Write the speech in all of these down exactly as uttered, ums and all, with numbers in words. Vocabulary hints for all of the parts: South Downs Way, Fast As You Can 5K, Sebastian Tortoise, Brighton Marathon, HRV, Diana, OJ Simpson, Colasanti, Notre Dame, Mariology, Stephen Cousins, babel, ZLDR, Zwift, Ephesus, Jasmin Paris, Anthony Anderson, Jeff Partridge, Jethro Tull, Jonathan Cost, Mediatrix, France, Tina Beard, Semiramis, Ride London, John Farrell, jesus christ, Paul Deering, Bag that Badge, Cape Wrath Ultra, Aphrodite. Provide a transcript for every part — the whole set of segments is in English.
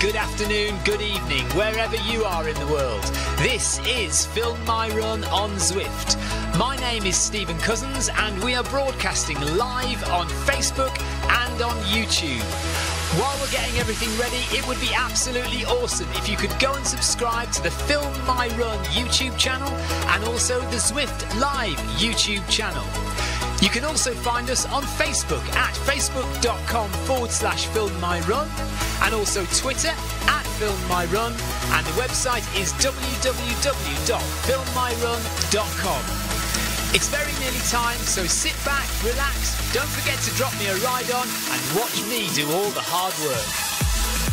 good afternoon, good evening, wherever you are in the world. This is Film My Run on Zwift. My name is Stephen Cousins and we are broadcasting live on Facebook and on YouTube. While we're getting everything ready, it would be absolutely awesome if you could go and subscribe to the Film My Run YouTube channel and also the Zwift Live YouTube channel. You can also find us on Facebook at facebook.com forward slash filmmyrun and also Twitter at filmmyrun, and the website is w w w dot film my run dot com. It's very nearly time, so sit back, relax, don't forget to drop me a ride on and watch me do all the hard work.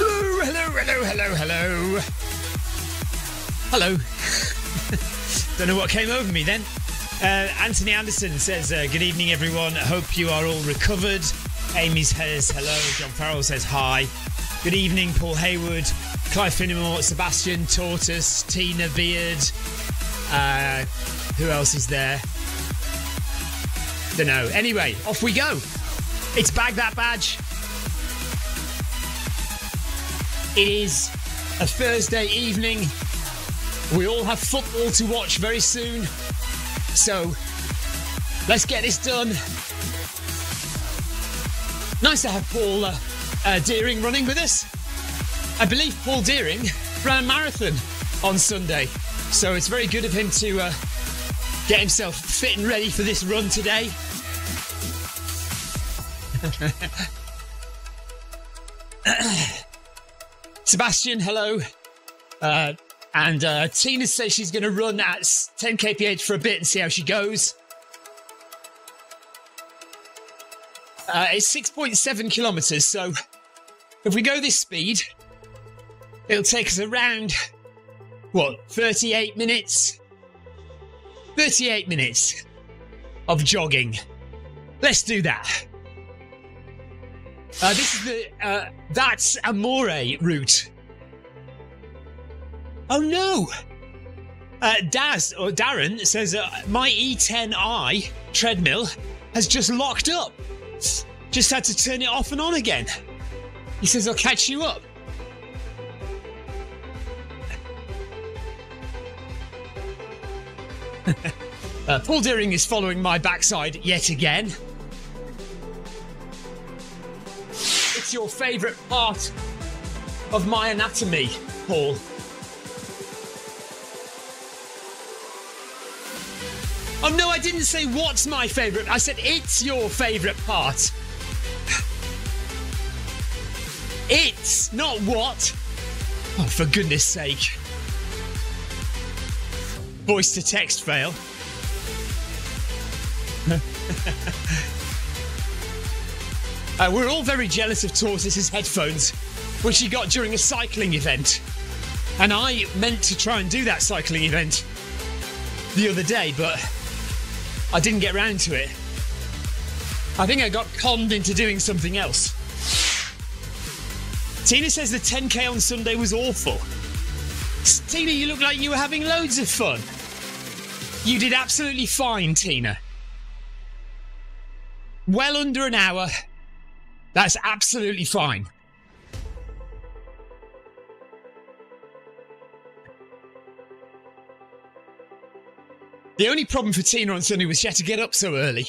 Oh, hello, hello, hello, hello. Hello. Don't know what came over me then. Uh, Anthony Anderson says, uh, good evening, everyone. Hope you are all recovered. Amy says, hello. John Farrell says, hi. Good evening, Paul Hayward, Clive Finnemore, Sebastian Tortoise, Tina Beard. Uh, who else is there? Don't know. Anyway, off we go. It's Bag That Badge. It is a Thursday evening. We all have football to watch very soon, so let's get this done. Nice to have Paul uh, uh, Deering running with us. I believe Paul Deering ran a marathon on Sunday, so it's very good of him to uh, get himself fit and ready for this run today. Sebastian, hello. Uh, And uh, Tina says she's going to run at ten K P H for a bit and see how she goes. Uh, it's six point seven kilometres, so if we go this speed, it'll take us around, what, thirty-eight minutes? thirty-eight minutes of jogging. Let's do that. Uh, this is the uh, That's Amore route. Oh no! Uh, Daz, or Darren, says, uh, my E ten i treadmill has just locked up. Just had to turn it off and on again. He says, I'll catch you up. uh, Paul Deering is following my backside yet again. It's your favourite part of my anatomy, Paul. Oh no, I didn't say what's my favourite. I said it's your favourite part. It's not what. Oh, for goodness sake. Voice to text fail. uh, we're all very jealous of Tortoise's headphones, which he got during a cycling event. And I meant to try and do that cycling event the other day, but I didn't get round to it. I think I got conned into doing something else. Tina says the ten K on Sunday was awful. Tina, you look like you were having loads of fun. You did absolutely fine, Tina. Well under an hour. That's absolutely fine. The only problem for Tina on Sunday was she had to get up so early.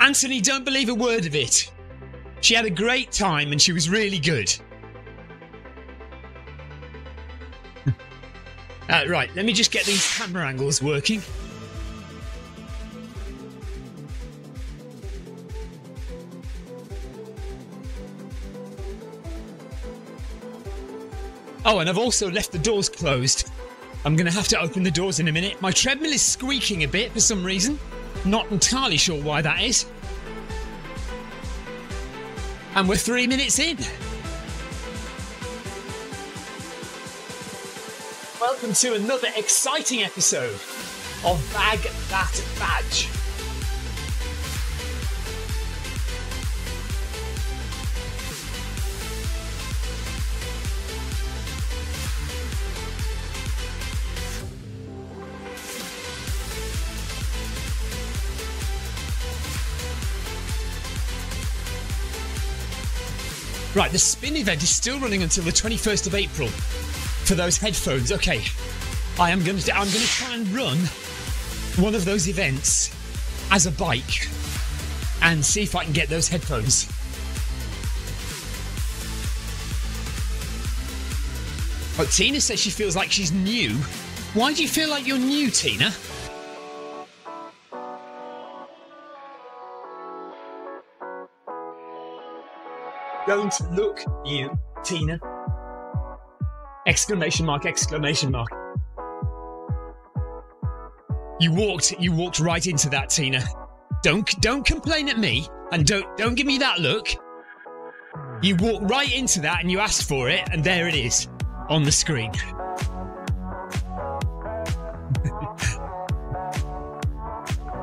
Anthony, don't believe a word of it. She had a great time and she was really good. uh, right, let me just get these camera angles working. Oh, and I've also left the doors closed. I'm going to have to open the doors in a minute. My treadmill is squeaking a bit for some reason. Not entirely sure why that is. And we're three minutes in. Welcome to another exciting episode of Bag That Badge. Right, the spin event is still running until the twenty-first of April for those headphones. Okay, I am going to I'm going to try and run one of those events as a bike and see if I can get those headphones. But Tina says she feels like she's new. Why do you feel like you're new, Tina? Don't look new, Tina. Exclamation mark, exclamation mark. You walked, you walked right into that, Tina. Don't, don't complain at me, and don't, don't give me that look. You walked right into that, and you asked for it, and there it is on the screen.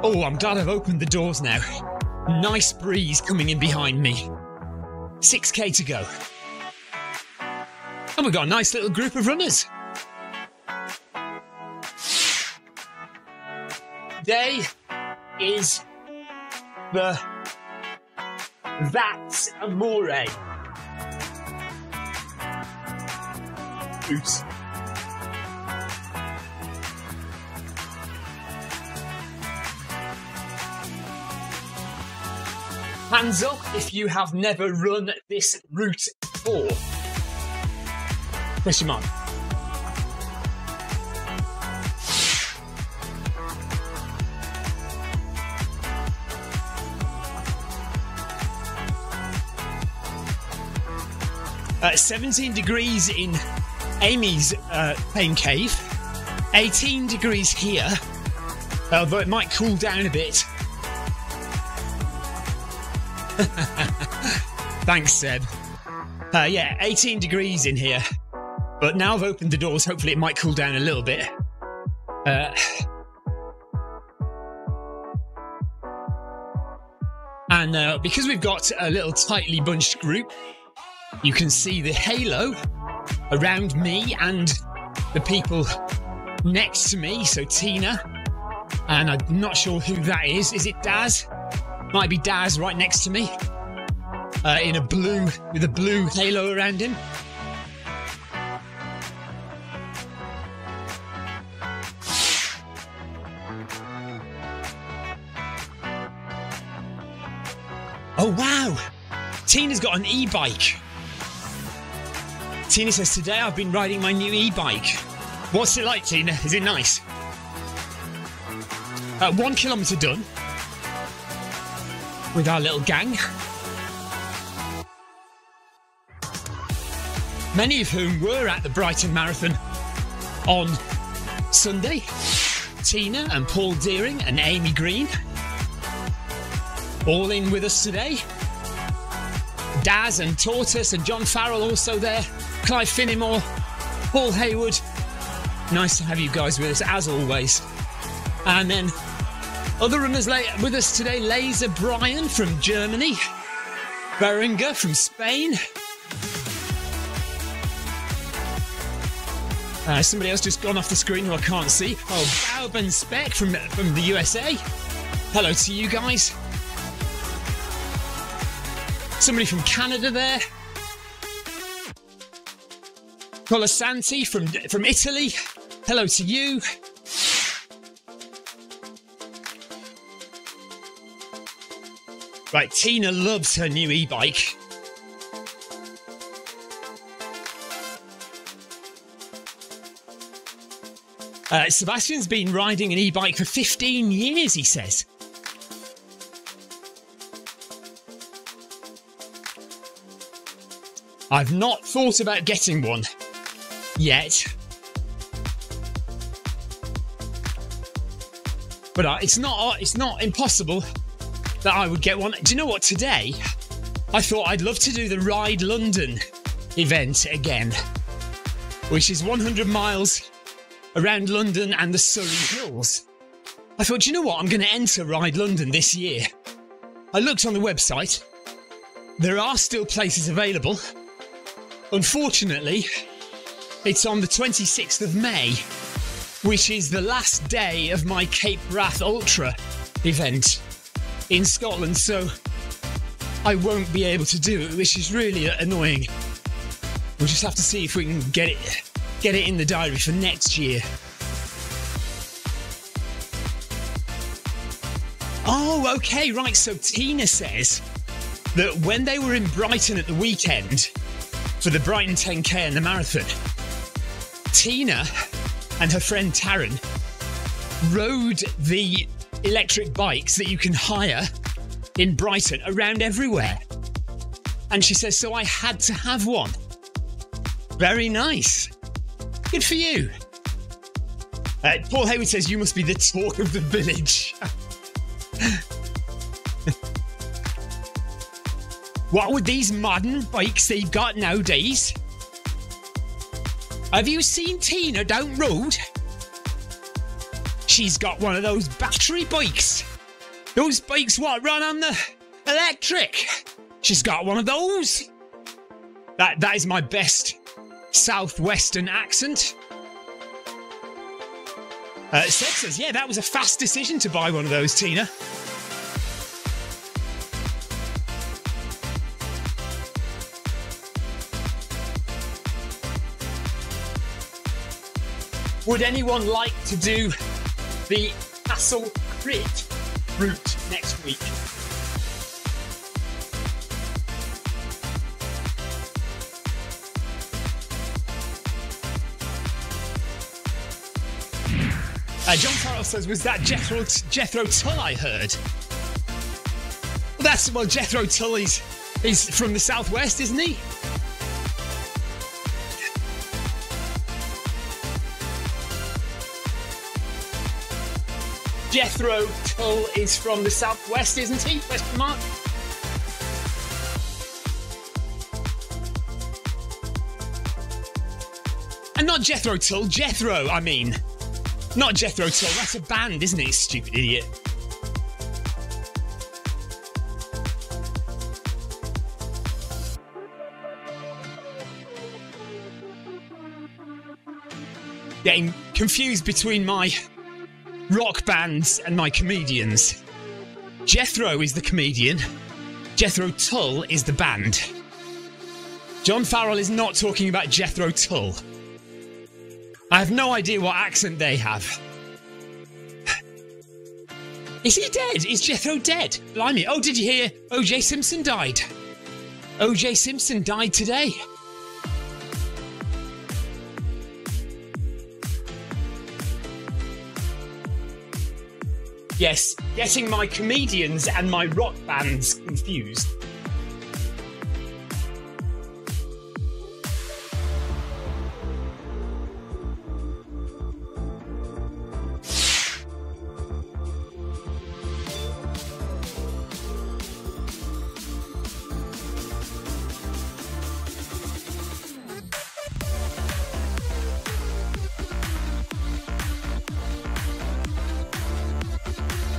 Oh, I'm glad I've opened the doors now. Nice breeze coming in behind me. six K to go. And we've got a nice little group of runners. Today is the That's Amore. Oops. Hands up if you have never run this route before. Question mark. Uh, seventeen degrees in Amy's uh, pain cave. eighteen degrees here, although it might cool down a bit. Thanks, Seb. Uh, yeah, eighteen degrees in here. But now I've opened the doors, hopefully it might cool down a little bit. Uh, and uh, because we've got a little tightly bunched group, you can see the halo around me and the people next to me. So Tina, and I'm not sure who that is. Is it Daz? Might be Daz right next to me, uh, in a blue, with a blue halo around him. Oh wow, Tina's got an e-bike. Tina says, today I've been riding my new e-bike. What's it like, Tina? Is it nice? Uh, one kilometre done with our little gang, many of whom were at the Brighton Marathon on Sunday. Tina and Paul Deering and Amy Green, all in with us today. Daz and Tortoise and John Farrell also there. Clive Finnemore, Paul Hayward. Nice to have you guys with us, as always. And then other runners with us today, Laser Brian from Germany, Berenger from Spain. Uh, somebody else just gone off the screen who I can't see. Oh, Baub and Speck from, from the U S A. Hello to you guys. Somebody from Canada there. Colasanti from, from Italy. Hello to you. Right, Tina loves her new e-bike. Uh, Sebastian's been riding an e-bike for fifteen years, he says. I've not thought about getting one yet. But uh, it's not, it's not impossible that I would get one. Do you know what? Today, I thought I'd love to do the Ride London event again, which is one hundred miles around London and the Surrey Hills. I thought, do you know what? I'm going to enter Ride London this year. I looked on the website. There are still places available. Unfortunately, it's on the twenty-sixth of May, which is the last day of my Cape Wrath Ultra event in Scotland, so I won't be able to do it, which is really annoying. We'll just have to see if we can get it, get it in the diary for next year. Oh, okay, right. So Tina says that when they were in Brighton at the weekend for the Brighton ten K and the marathon, Tina and her friend Taryn rode the electric bikes that you can hire in Brighton around everywhere. And she says, so I had to have one. Very nice. Good for you. Uh, Paul Hayward says, you must be the talk of the village. What with these modern bikes they've got nowadays? Have you seen Tina down road? She's got one of those battery bikes. Those bikes what run on the electric. She's got one of those. That that is my best southwestern accent. Uh, Seb says, yeah, that was a fast decision to buy one of those, Tina. Would anyone like to do the Castle Crit route next week? Uh, John Farrell says, was that Jethro, Jethro Tull I heard? Well, that's, well, Jethro Tull is, is from the southwest, isn't he? Jethro Tull is from the southwest, isn't he? Question mark. And not Jethro Tull, Jethro, I mean. Not Jethro Tull, that's a band, isn't it, stupid idiot? Getting confused between my rock bands and my comedians. Jethro is the comedian. Jethro Tull is the band. John Farrell is not talking about Jethro Tull. I have no idea what accent they have. Is he dead? Is Jethro dead? Blimey. Oh, did you hear O J Simpson died? O J Simpson died today. Yes, getting my comedians and my rock bands confused.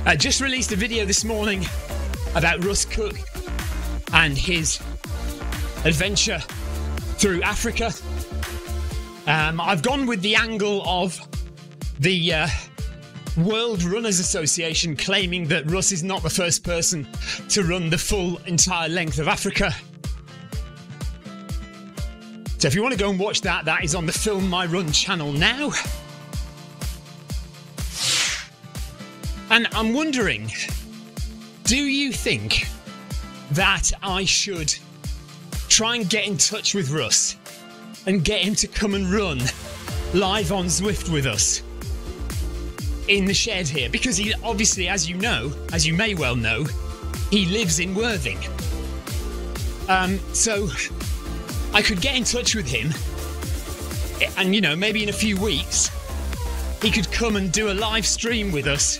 I just released a video this morning about Russ Cook and his adventure through Africa. Um, I've gone with the angle of the uh, World Runners Association claiming that Russ is not the first person to run the full entire length of Africa. So if you want to go and watch that, that is on the Film My Run channel now. And I'm wondering, do you think that I should try and get in touch with Russ and get him to come and run live on Zwift with us in the shed here? Because he obviously, as you know, as you may well know, he lives in Worthing. Um, so I could get in touch with him and, you know, maybe in a few weeks, he could come and do a live stream with us.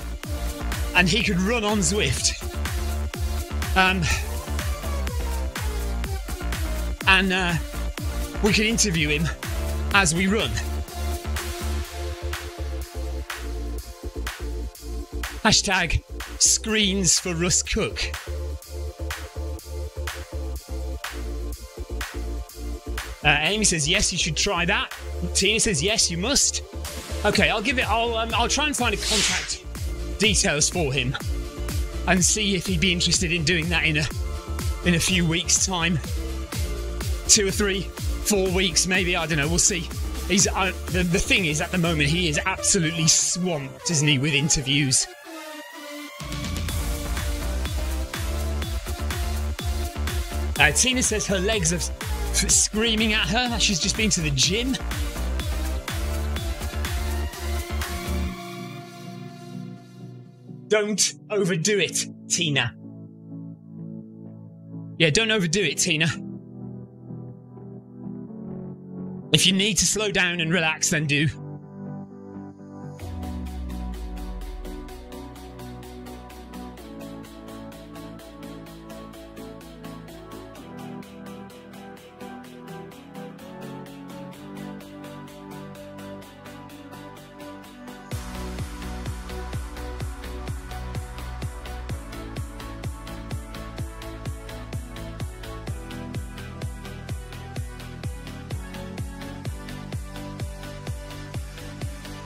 And he could run on Zwift. Um, and uh, we could interview him as we run. Hashtag screens for Russ Cook. Uh, Amy says, yes, you should try that. Tina says, yes, you must. Okay, I'll give it, I'll, um, I'll try and find a contact details for him and see if he'd be interested in doing that in a in a few weeks' time. Two or three, four weeks, maybe, I don't know, we'll see. He's, uh, the, the thing is, at the moment, he is absolutely swamped, isn't he, with interviews. Uh, Tina says her legs are screaming at her. She's just been to the gym. Don't overdo it, Tina. Yeah, don't overdo it, Tina. If you need to slow down and relax, then do.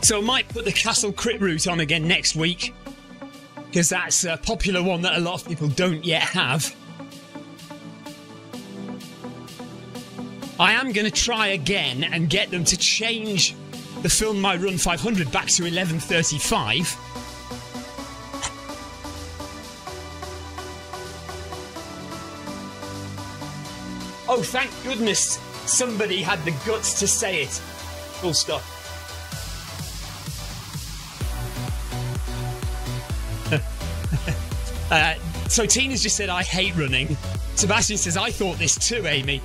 So I might put the Castle Crit route on again next week, because that's a popular one that a lot of people don't yet have. I am going to try again and get them to change the Film My Run five hundred back to eleven thirty-five. Oh, thank goodness somebody had the guts to say it. Full stop. Uh, so Tina's just said, I hate running. Sebastian says, I thought this too, Amy.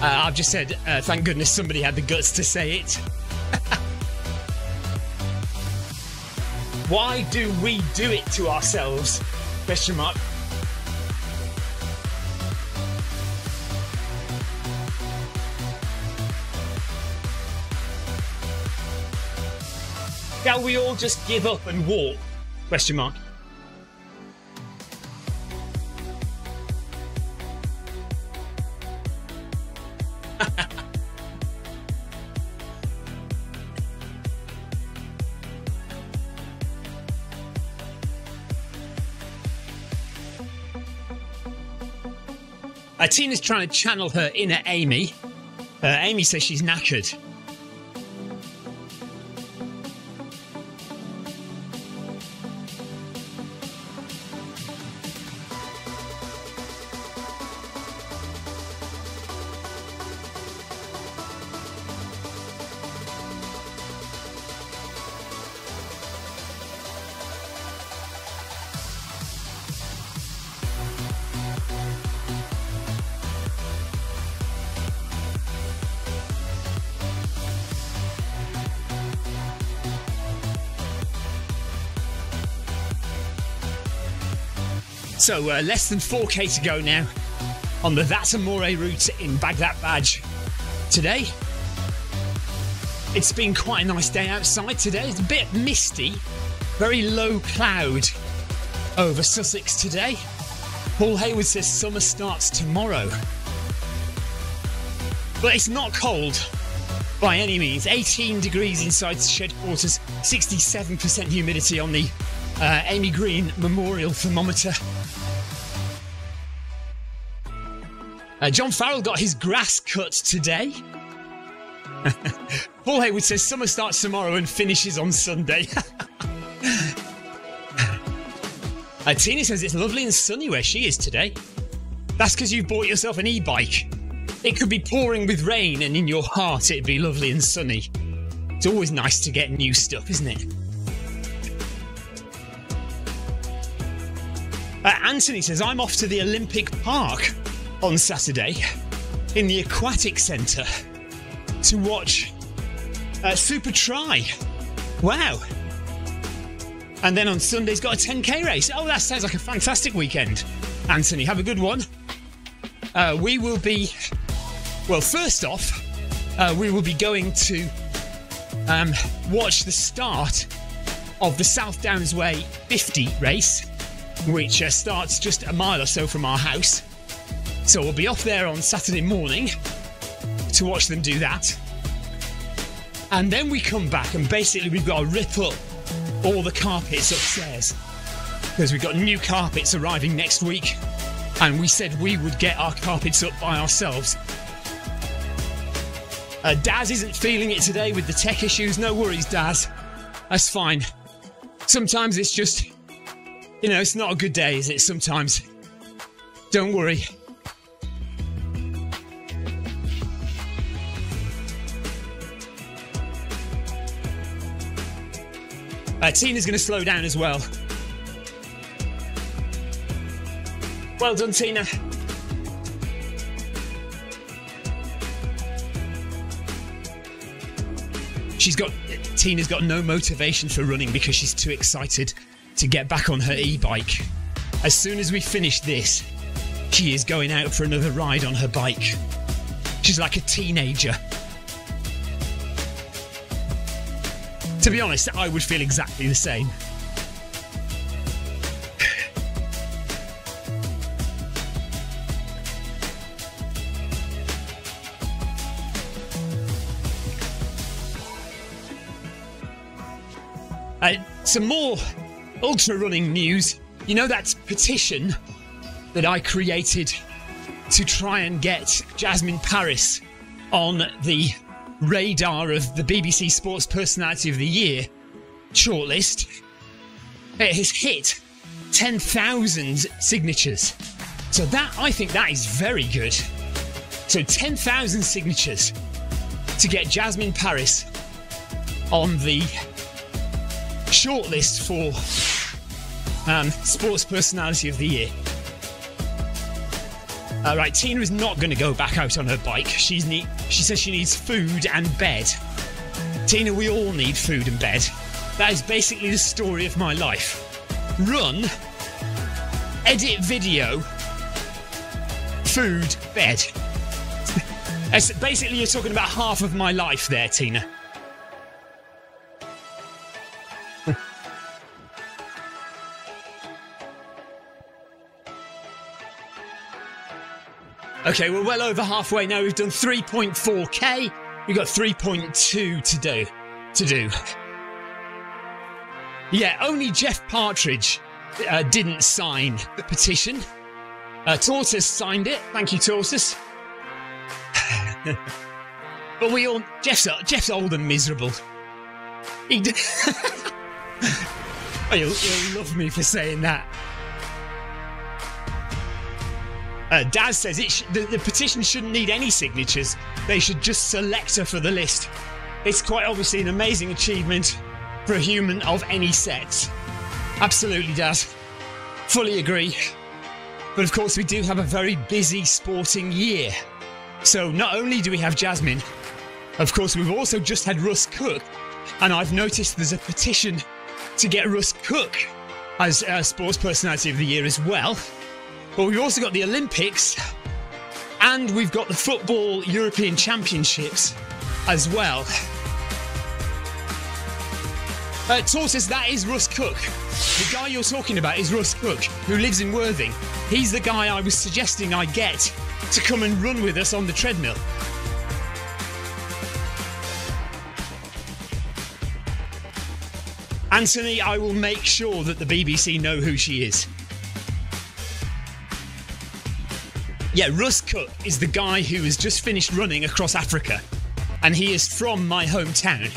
Uh, I've just said, uh, thank goodness somebody had the guts to say it. Why do we do it to ourselves? Question mark. Shall we all just give up and walk? Question mark. Uh, Tina's trying to channel her inner Amy. Uh, Amy says she's knackered. So uh, less than four K to go now on the That's Amore route in Bag That Badge today. It's been quite a nice day outside today. It's a bit misty, very low cloud over Sussex today. Paul Hayward says summer starts tomorrow. But it's not cold by any means. eighteen degrees inside shed quarters, sixty-seven percent humidity on the uh, Amy Green Memorial Thermometer. Uh, John Farrell got his grass cut today. Paul Hayward says summer starts tomorrow and finishes on Sunday. uh, Tina says it's lovely and sunny where she is today. That's because you've bought yourself an e-bike. It could be pouring with rain and in your heart it'd be lovely and sunny. It's always nice to get new stuff, isn't it? Uh, Anthony says I'm off to the Olympic Park on Saturday in the Aquatic Centre to watch uh, Super Tri. Wow. And then on Sunday he's got a ten K race. Oh, that sounds like a fantastic weekend, Anthony. Have a good one. Uh, we will be, well, first off, uh, we will be going to um, watch the start of the South Downs Way fifty race, which uh, starts just a mile or so from our house. So we'll be off there on Saturday morning to watch them do that. And then we come back and basically we've got to rip up all the carpets upstairs because we've got new carpets arriving next week. and we said we would get our carpets up by ourselves. Uh, Daz isn't feeling it today with the tech issues. No worries, Daz. That's fine. Sometimes it's just, you know, it's not a good day, is it? Sometimes. Don't worry. Uh, Tina's going to slow down as well. Well done, Tina. She's got, Tina's got no motivation for running because she's too excited to get back on her e-bike. As soon as we finish this, she is going out for another ride on her bike. She's like a teenager. To be honest, I would feel exactly the same. Uh, some more ultra running news. You know that petition that I created to try and get Jasmin Paris on the radar of the B B C Sports Personality of the Year shortlist? It has hit ten thousand signatures. So that, I think that is very good. So ten thousand signatures to get Jasmin Paris on the shortlist for um, Sports Personality of the Year. All right, Tina is not going to go back out on her bike. She's ne- she says she needs food and bed. Tina, we all need food and bed. That is basically the story of my life. Run, edit video, food, bed. That's basically, you're talking about half of my life there, Tina. Okay, we're well over halfway now. We've done three point four K. We've got three point two to do. To do. Yeah, only Jeff Partridge uh, didn't sign the petition. Uh, Tortoise signed it. Thank you, Tortoise. But we all... Jeff's, Jeff's old and miserable. He d- oh, you'll, you'll love me for saying that. Uh, Daz says it sh- the, the petition shouldn't need any signatures. They should just select her for the list. It's quite obviously an amazing achievement for a human of any sex. Absolutely, Daz. Fully agree. But of course, we do have a very busy sporting year. So not only do we have Jasmin, of course, we've also just had Russ Cook. And I've noticed there's a petition to get Russ Cook as uh, Sports Personality of the Year as well. But we've also got the Olympics and we've got the Football European Championships as well. Uh, Tortoise, that is Russ Cook. The guy you're talking about is Russ Cook, who lives in Worthing. He's the guy I was suggesting I get to come and run with us on the treadmill. Anthony, I will make sure that the B B C know who she is. Yeah, Russ Cook is the guy who has just finished running across Africa, and he is from my hometown.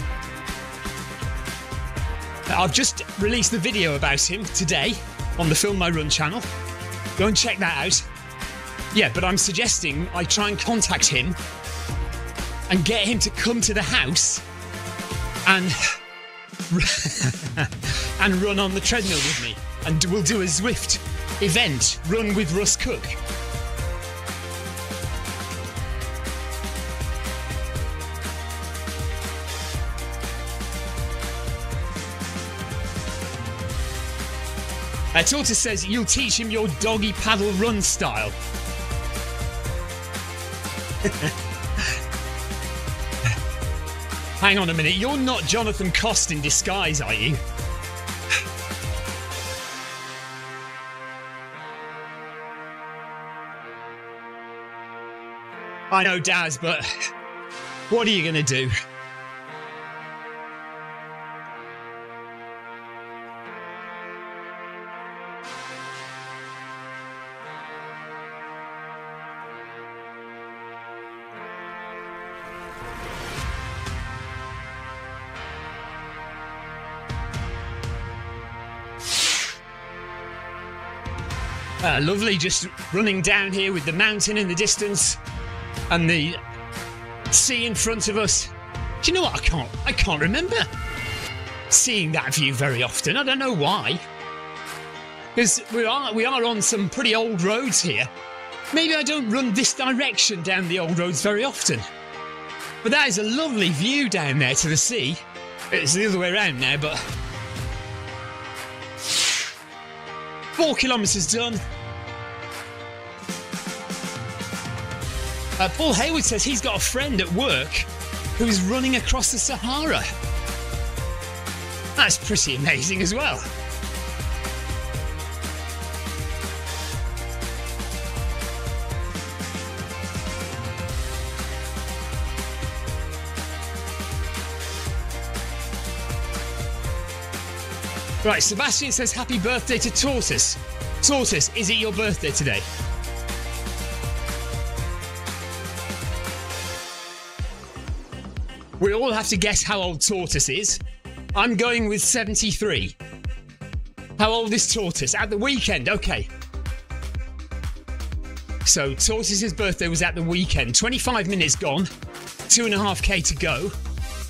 I've just released the video about him today on the Film My Run channel. Go and check that out. Yeah, but I'm suggesting I try and contact him and get him to come to the house and, and run on the treadmill with me. And we'll do a Zwift event, Run with Russ Cook. Uh, Tortoise says, you'll teach him your doggy paddle run style. Hang on a minute, you're not Jonathan Cost in disguise, are you? I know, Daz, but what are you going to do? Uh, lovely, just running down here with the mountain in the distance and the sea in front of us. Do you know what? I can't, I can't remember seeing that view very often. I don't know why. Because we are, we are on some pretty old roads here. Maybe I don't run this direction down the old roads very often. But that is a lovely view down there to the sea. It's the other way around now, but... Four kilometres done. Uh, Paul Hayward says he's got a friend at work who's running across the Sahara. That's pretty amazing as well. Right, Sebastian says happy birthday to Tortoise. Tortoise, is it your birthday today? We all have to guess how old Tortoise is. I'm going with seventy-three. How old is Tortoise? At the weekend, okay. So Tortoise's birthday was at the weekend. twenty-five minutes gone, two and a half K to go.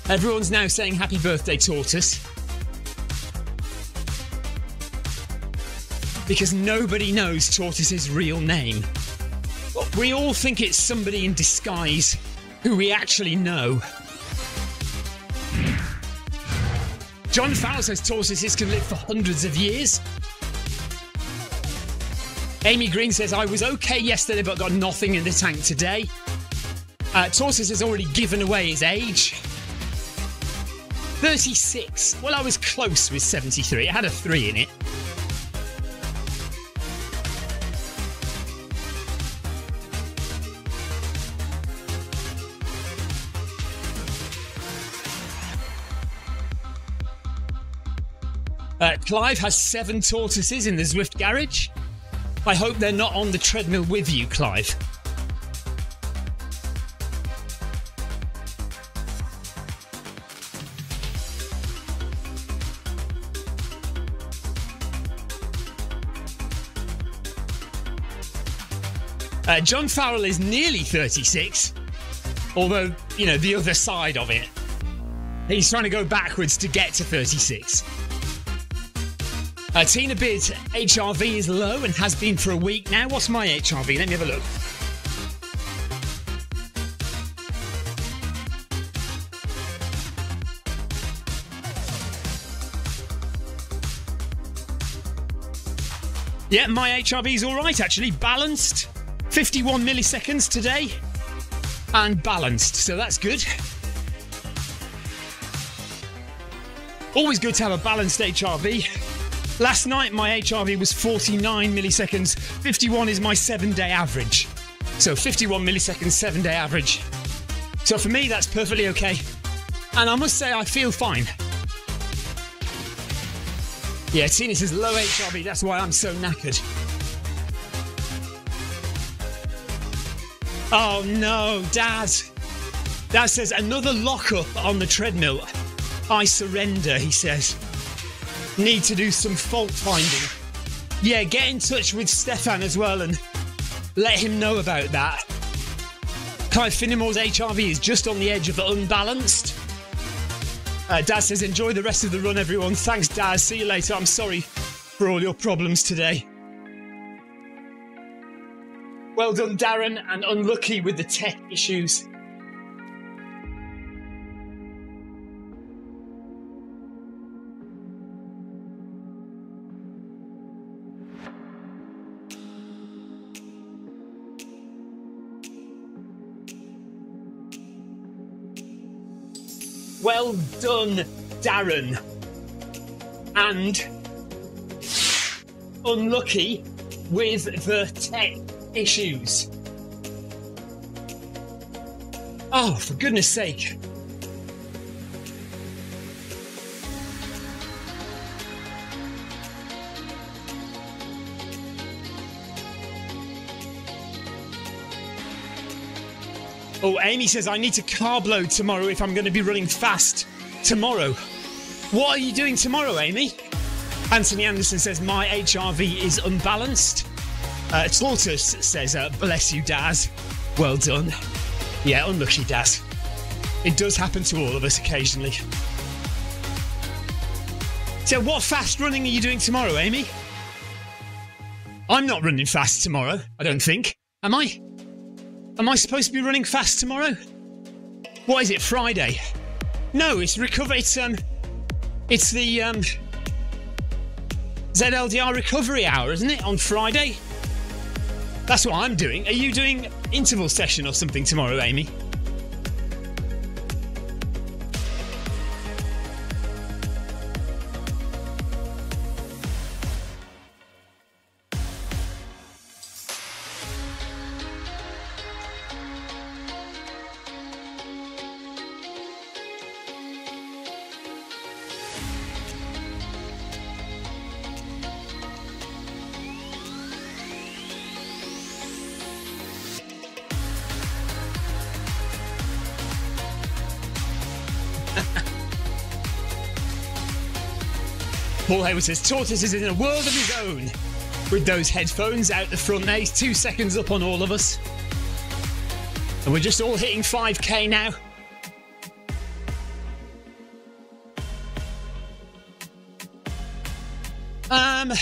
Everyone's now saying happy birthday, Tortoise. Because nobody knows Tortoise's real name. We all think it's somebody in disguise who we actually know. John Fowler says tortoises can live for hundreds of years. Amy Green says, I was okay yesterday but got nothing in the tank today. Uh, Tortoise has already given away his age. thirty-six. Well, I was close with seventy-three. It had a three in it. Uh, Clive has seven tortoises in the Zwift garage. I hope they're not on the treadmill with you, Clive. Uh, John Farrell is nearly thirty-six, although, you know, the other side of it. He's trying to go backwards to get to thirty-six. Uh, Tina Beard's H R V is low and has been for a week now. What's my H R V? Let me have a look. Yeah, my H R V is all right, actually. Balanced. fifty-one milliseconds today. And balanced, so that's good. Always good to have a balanced H R V. Last night, my H R V was forty-nine milliseconds. fifty-one is my seven-day average. So fifty-one milliseconds, seven-day average. So for me, that's perfectly okay. And I must say, I feel fine. Yeah, Tina says low H R V. That's why I'm so knackered. Oh, no, Dad. Dad says, another lock-up on the treadmill. I surrender, he says. Need to do some fault finding. Yeah, get in touch with Stefan as well and let him know about that. Clive Finnemore's H R V is just on the edge of the unbalanced. Uh, Daz says, enjoy the rest of the run, everyone. Thanks, Daz. See you later. I'm sorry for all your problems today. Well done, Darren, and unlucky with the tech issues. Well done, Darren. And unlucky with the tech issues. Oh, for goodness sake. Oh, Amy says, I need to carb load tomorrow if I'm going to be running fast tomorrow. What are you doing tomorrow, Amy? Anthony Anderson says, my H R V is unbalanced. Uh, Tortoise says, uh, bless you, Daz. Well done. Yeah, unlucky, Daz. It does happen to all of us occasionally. So what fast running are you doing tomorrow, Amy? I'm not running fast tomorrow, I don't think. Am I? Am I supposed to be running fast tomorrow? What is it, Friday? No, it's recover. It's um, it's the um, Z L D R recovery hour, isn't it? On Friday. That's what I'm doing. Are you doing interval session or something tomorrow, Amy? Paul Hayward says, Tortoise is in a world of his own. With those headphones out the front there, he's two seconds up on all of us. And we're just all hitting five K now. Um,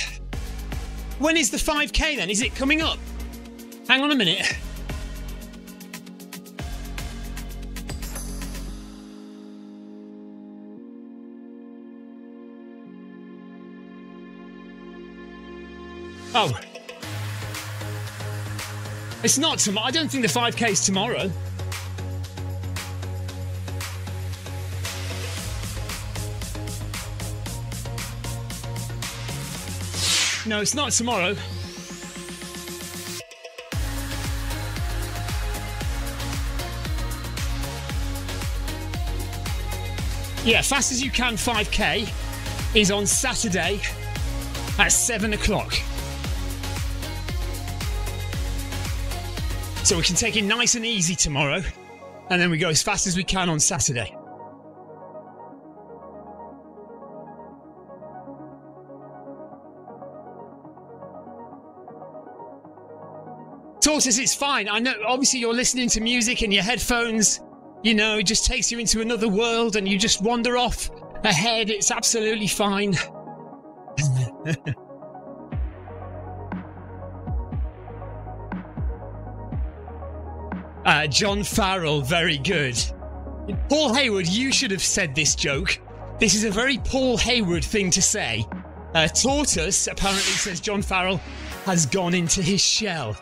when is the five K then? Is it coming up? Hang on a minute. Oh, it's not tomorrow. I don't think the five K is tomorrow. No, it's not tomorrow. Yeah, Fast As You Can five K is on Saturday at seven o'clock. So we can take it nice and easy tomorrow, and then we go as fast as we can on Saturday. Tortoise, it's fine. I know, obviously, you're listening to music and your headphones, you know, it just takes you into another world and you just wander off ahead. It's absolutely fine. Uh, John Farrell, very good. Paul Hayward, you should have said this joke. This is a very Paul Hayward thing to say. Uh, Tortoise, apparently, says John Farrell, has gone into his shell.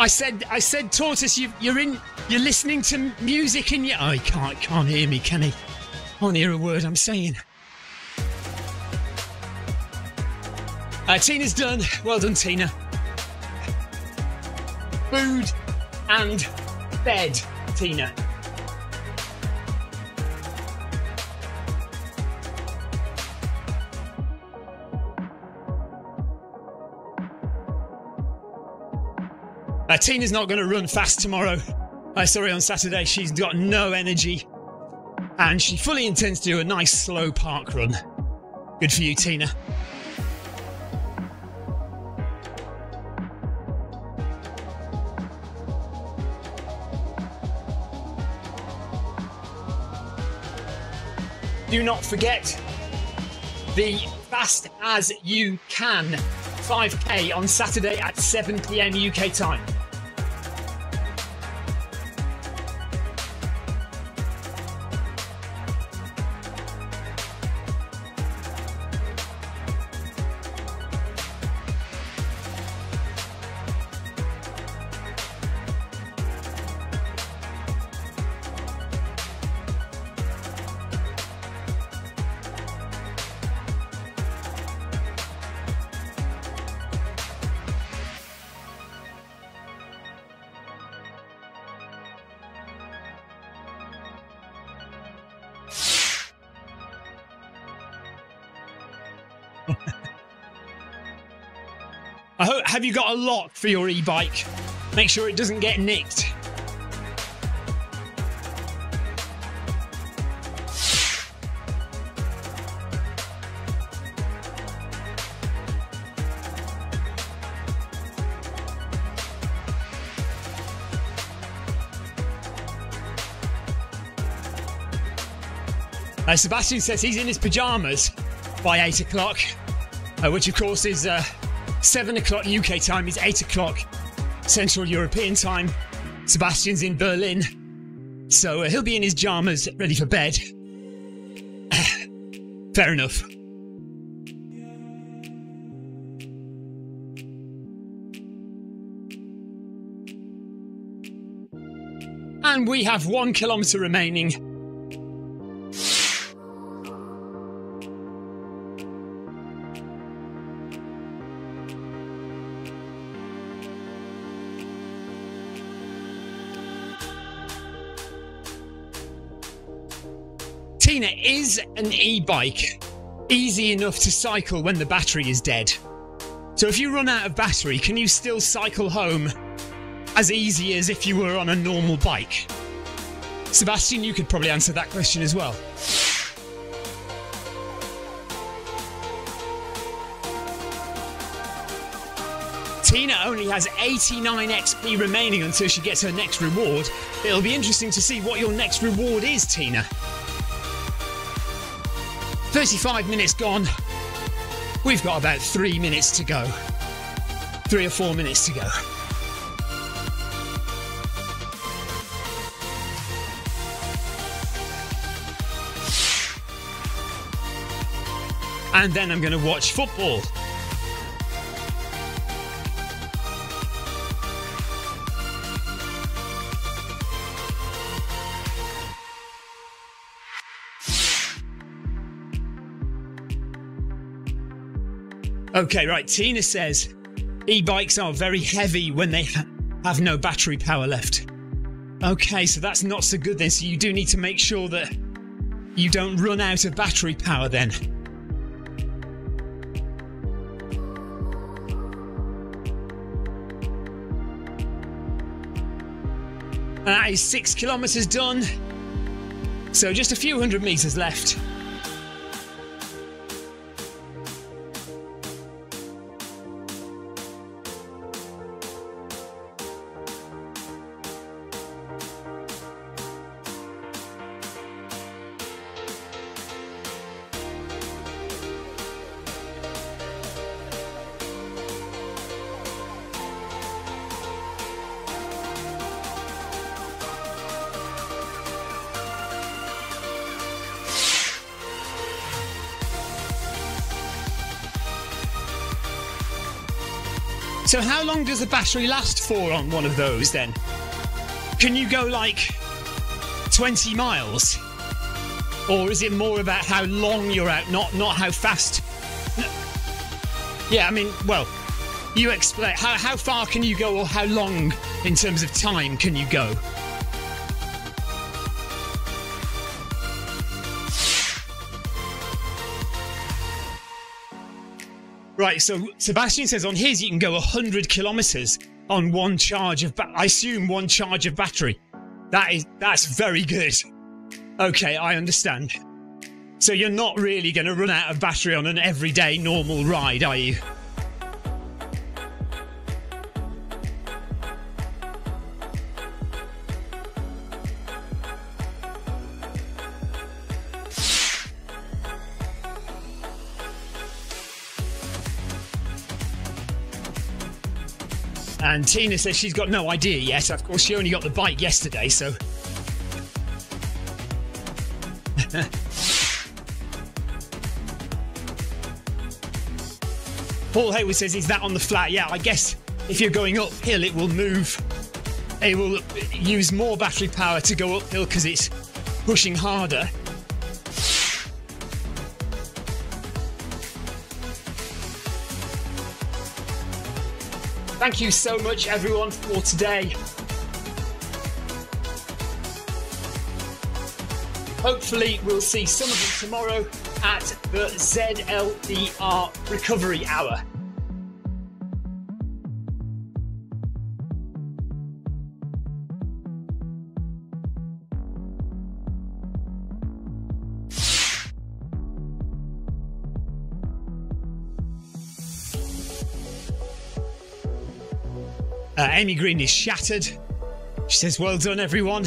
I said, I said, Tortoise, you, you're in, you're listening to music and you. Oh, he can't, can't hear me, can he? Can't hear a word I'm saying. Uh, Tina's done. Well done, Tina. Food and bed, Tina. Uh, Tina's not going to run fast tomorrow. Uh, sorry, on Saturday. She's got no energy. And she fully intends to do a nice slow park run. Good for you, Tina. Do not forget the Fast As You Can five K on Saturday at seven P M U K time. Have you got a lock for your e-bike? Make sure it doesn't get nicked. Uh, Sebastian says he's in his pyjamas by eight o'clock, uh, which of course is uh, seven o'clock U K time, is eight o'clock Central European time. Sebastian's in Berlin, so uh, he'll be in his pyjamas ready for bed. Fair enough. And we have one kilometre remaining. Tina, is an e-bike easy enough to cycle when the battery is dead? So if you run out of battery, can you still cycle home as easy as if you were on a normal bike? Sebastian, you could probably answer that question as well. Tina only has eighty-nine X P remaining until she gets her next reward. It'll be interesting to see what your next reward is, Tina. thirty-five minutes gone. We've got about three minutes to go. Three or four minutes to go. And then I'm going to watch football. Okay, right. Tina says e-bikes are very heavy when they ha have no battery power left. Okay, so that's not so good then. So you do need to make sure that you don't run out of battery power then. And that is six kilometres done. So just a few hundred metres left. So how long does the battery last for on one of those then? Can you go like twenty miles? Or is it more about how long you're out, not not how fast? Yeah, I mean, well, you explain. How, how far can you go or how long in terms of time can you go? Right, so Sebastian says on his you can go one hundred kilometres on one charge of, ba I assume one charge of battery. That is, that's very good. Okay, I understand. So you're not really going to run out of battery on an everyday normal ride, are you? And Tina says she's got no idea yet. Of course, she only got the bike yesterday, so. Paul Hayward says, is that on the flat? Yeah, I guess if you're going uphill, it will move. It will use more battery power to go uphill because it's pushing harder. Thank you so much, everyone, for today. Hopefully, we'll see some of you tomorrow at the Z L D R Recovery Hour. Uh, Amy Green is shattered. She says, well done, everyone.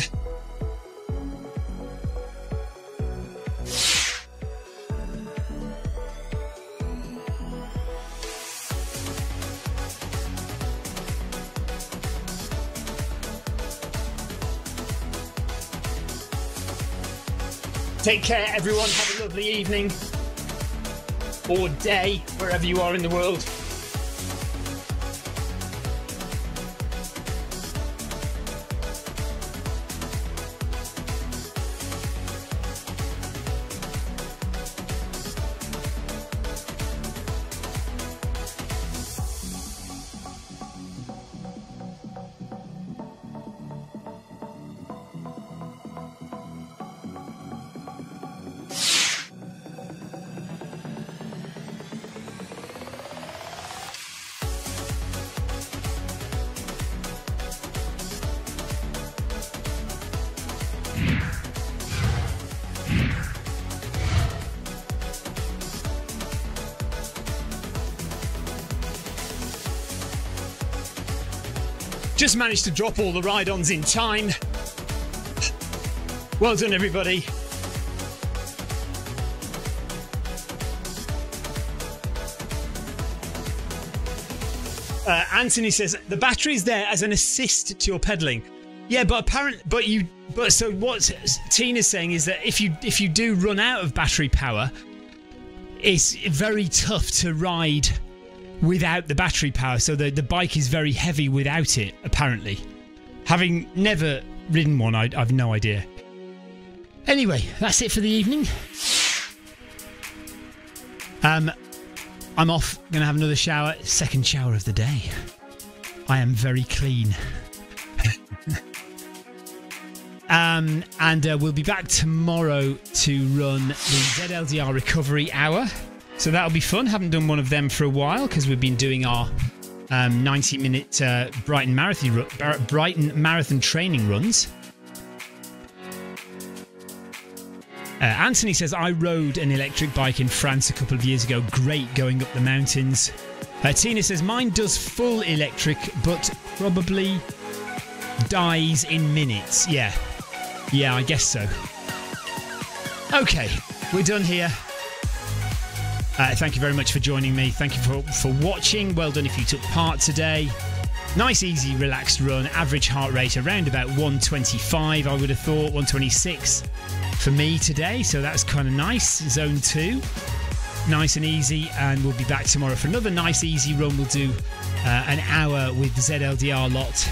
Take care, everyone. Have a lovely evening or day, wherever you are in the world. Just managed to drop all the ride-ons in time. Well done, everybody. Uh, Anthony says the battery's there as an assist to your pedaling. Yeah, but apparently, but you, but so what Tina's saying is that if you if you do run out of battery power, it's very tough to ride without the battery power, so the, the bike is very heavy without it, apparently. Having never ridden one, I, I've no idea. Anyway, that's it for the evening. Um, I'm off, gonna have another shower, second shower of the day. I am very clean. um, and uh, we'll be back tomorrow to run the Z L D R recovery hour. So that'll be fun. Haven't done one of them for a while because we've been doing our um, ninety minute uh, Brighton Marathon, Brighton Marathon training runs. Uh, Anthony says, I rode an electric bike in France a couple of years ago. Great going up the mountains. Uh, Tina says, mine does full electric, but probably dies in minutes. Yeah. Yeah, I guess so. Okay, we're done here. Uh, thank you very much for joining me. Thank you for, for watching. Well done if you took part today. Nice, easy, relaxed run. Average heart rate around about one twenty-five, I would have thought. one twenty-six for me today. So that's kind of nice. Zone two. Nice and easy. And we'll be back tomorrow for another nice, easy run. We'll do uh, an hour with the Z L D R lot.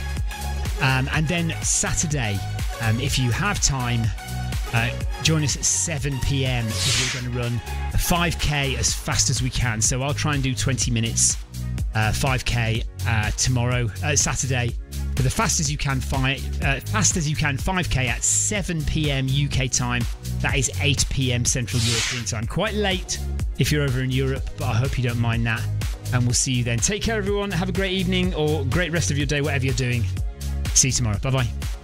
Um, and then Saturday, um, if you have time, Uh, join us at seven p m because we're going to run a five K as fast as we can. So I'll try and do twenty minutes uh, five K uh, tomorrow, uh, Saturday, for the Fast As You Can five K at seven p m U K time. That is eight p m Central European time. Quite late if you're over in Europe, but I hope you don't mind that. And we'll see you then. Take care, everyone. Have a great evening or great rest of your day, whatever you're doing. See you tomorrow. Bye-bye.